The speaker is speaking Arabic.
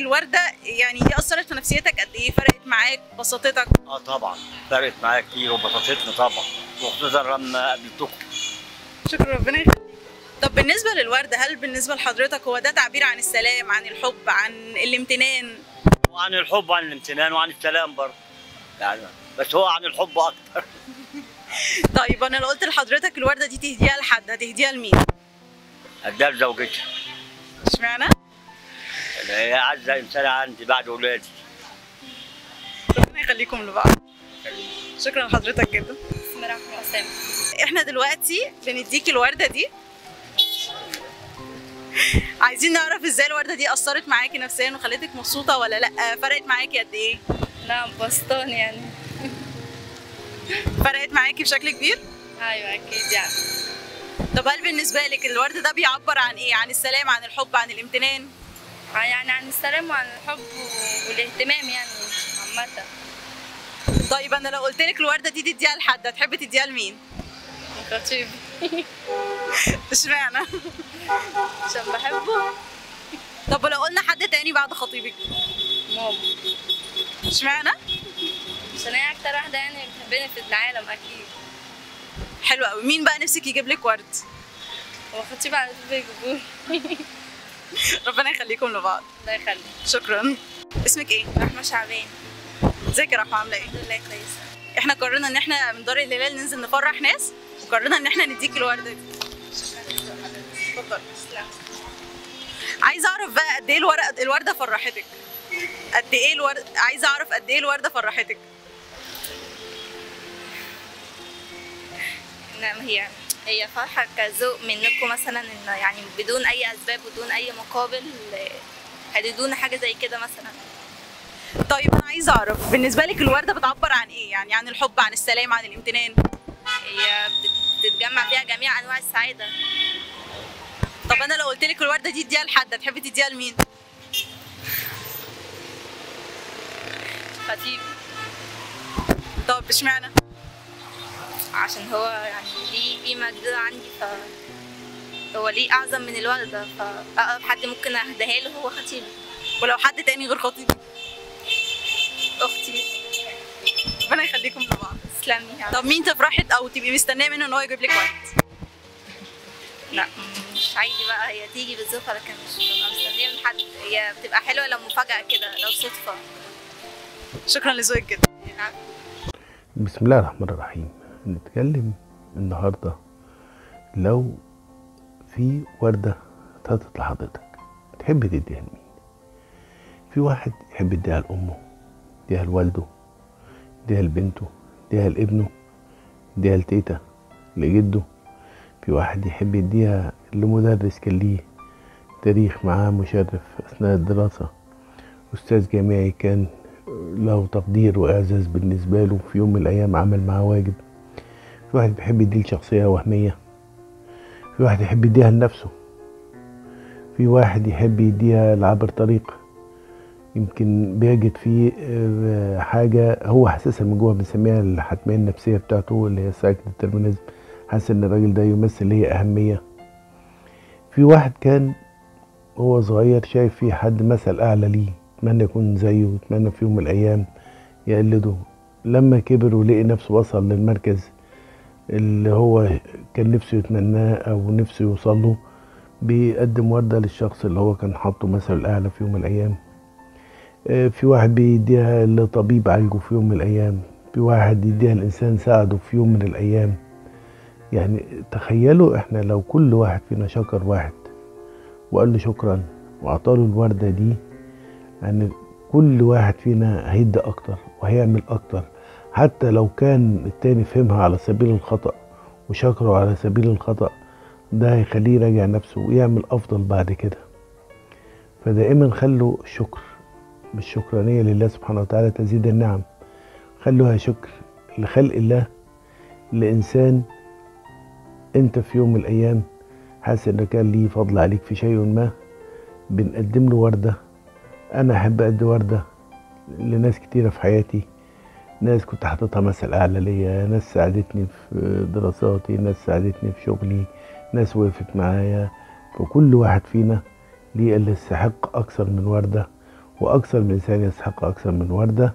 الورده يعني دي اثرت في نفسيتك قد ايه؟ فرقت معاك بساطتك؟ اه طبعا فرقت معايا كتير وبساطتنا طبعا، وخصوصا لما قابلتكم. شكرا ربنا يخليك. طب بالنسبه للورده، هل بالنسبه لحضرتك هو ده تعبير عن السلام، عن الحب، عن الامتنان؟ وعن الحب وعن الامتنان وعن السلام برضه يعني، بس هو عن الحب اكتر. طيب انا لو قلت لحضرتك الورده دي تهديها لحد، هتهديها لمين؟ هديها لزوجتي. اشمعنى؟ هي اعز انسانه عندي بعد اولادي. ربنا يخليكم لبعض. شكرا لحضرتك جدا. بسم الله الرحمن الرحيم. احنا دلوقتي بنديك الورده دي، عايزين نعرف ازاي الورده دي اثرت معاكي نفسيا وخلتك مبسوطه ولا لا؟ فرقت معاكي قد ايه؟ نعم بسطان يعني. فرقت معاكي بشكل كبير؟ ايوه اكيد يعني. طب هل بالنسبه لك الورد ده بيعبر عن ايه؟ عن السلام، عن الحب، عن الامتنان؟ يعني عن السلام وعن الحب والاهتمام يعني عامه. طيب انا لو قلت لك الورده دي تديها لحد، هتحبي تديها لمين؟ خطيبي. اشمعنى؟ عشان بحبه. طب ولو قلنا حد تاني بعد خطيبك؟ ماما. اشمعنى؟ عشان هي اكتر واحده يعني بتحبني في العالم اكيد. حلو قوي. مين بقى نفسك يجيب لك ورد؟ هو خطيبي على طول بيجيبولي. ربنا يخليكم لبعض. الله يخليك. شكرا. اسمك ايه؟ رحمه شعبان. ازيك يا رحمه، عامله ايه؟ الحمد لله كويسه. احنا قررنا ان احنا من دار الهلال ننزل نفرح ناس، وقررنا ان احنا نديك الورده دي. شكرا جدا حضرتك. اتفضلي. عايزه اعرف بقى قد ايه الورده فرحتك؟ قد ايه الورده، عايزه اعرف قد ايه الورده فرحتك؟ نعم هي فرحه كذوق منكم مثلا، ان يعني بدون اي اسباب بدون اي مقابل هددونا حاجه زي كده مثلا. طيب انا عايزه اعرف بالنسبه لك الورده بتعبر عن ايه؟ يعني عن الحب، عن السلام، عن الامتنان؟ هي بتتجمع فيها جميع انواع السعاده. طب انا لو قلت لك الورده دي اديها لحد، هتحبي تديها لمين؟ خطيبي. طب اشمعنى؟ عشان هو يعني ليه قيمه كبيره عندي، هو ليه اعظم من الورده، فاقرب حد ممكن اهديها له هو خطيبي. ولو حد تاني غير خطيبي؟ اختي. ربنا يخليكم لبعض. تسلمي يعني. طب مين تفرحت او تبقي مستنيه منه ان هو يجيب لك ورد؟ لا مش عادي بقى، هي تيجي بالصدفه، لكن مش ببقى مستنيه من حد. هي بتبقى حلوه لو مفاجاه كده، لو صدفه. شكرا لذوقك جدا. بسم الله الرحمن الرحيم. نتكلم النهارده لو في ورده اتحطت لحضرتك تحب تديها لمين؟ في واحد يحب يديها لامه، يديها لوالده، يديها لبنته، يديها لابنه، يديها لتيتا، لجده. في واحد يحب يديها لمدرس كان ليه تاريخ معاه مشرف اثناء الدراسه، استاذ جامعي كان له تقدير واعزاز بالنسبه له في يوم من الايام عمل معاه واجب. في واحد بيحب يديه لشخصيه وهميه، في واحد يحب يديها لنفسه، في واحد يحب يديها لعبر طريق يمكن بيجد فيه حاجه هو حاسسها من جوه، بنسميها الحتميه النفسيه بتاعته اللي هي سايكو ديترمينيزم، حاسس ان الراجل ده يمثل هي اهميه. في واحد كان هو صغير شايف فيه حد مثل اعلى ليه، اتمنى يكون زيه، اتمنى في يوم من الايام يقلده. لما كبر ولقي نفسه وصل للمركز اللي هو كان نفسه يتمناه او نفسه يوصله، بيقدم ورده للشخص اللي هو كان حاطه مثل الاعلى في يوم من الايام. في واحد بيديها لطبيب عالجه في يوم من الايام، في واحد يديها لانسان ساعده في يوم من الايام. يعني تخيلوا احنا لو كل واحد فينا شكر واحد وقال له شكرا واعطاله الورده دي، يعني كل واحد فينا هيدي اكتر وهيعمل اكتر، حتى لو كان التاني فهمها على سبيل الخطأ وشكره على سبيل الخطأ، ده هيخليه يراجع نفسه ويعمل افضل بعد كده. فدائما خلوا الشكر بالشكرانية لله سبحانه وتعالى تزيد النعم، خلوها شكر لخلق الله، لإنسان انت في يوم من الايام حاسس ان كان ليه فضل عليك في شيء ما، بنقدم له وردة. انا احب ادي وردة لناس كتيرة في حياتي، ناس كنت حاططها مثل اعلى ليا، ناس ساعدتني في دراساتي، ناس ساعدتني في شغلي، ناس وقفت معايا. فكل واحد فينا ليه اللي يستحق اكثر من وردة، وأكثر من إنسان يستحق أكثر من وردة.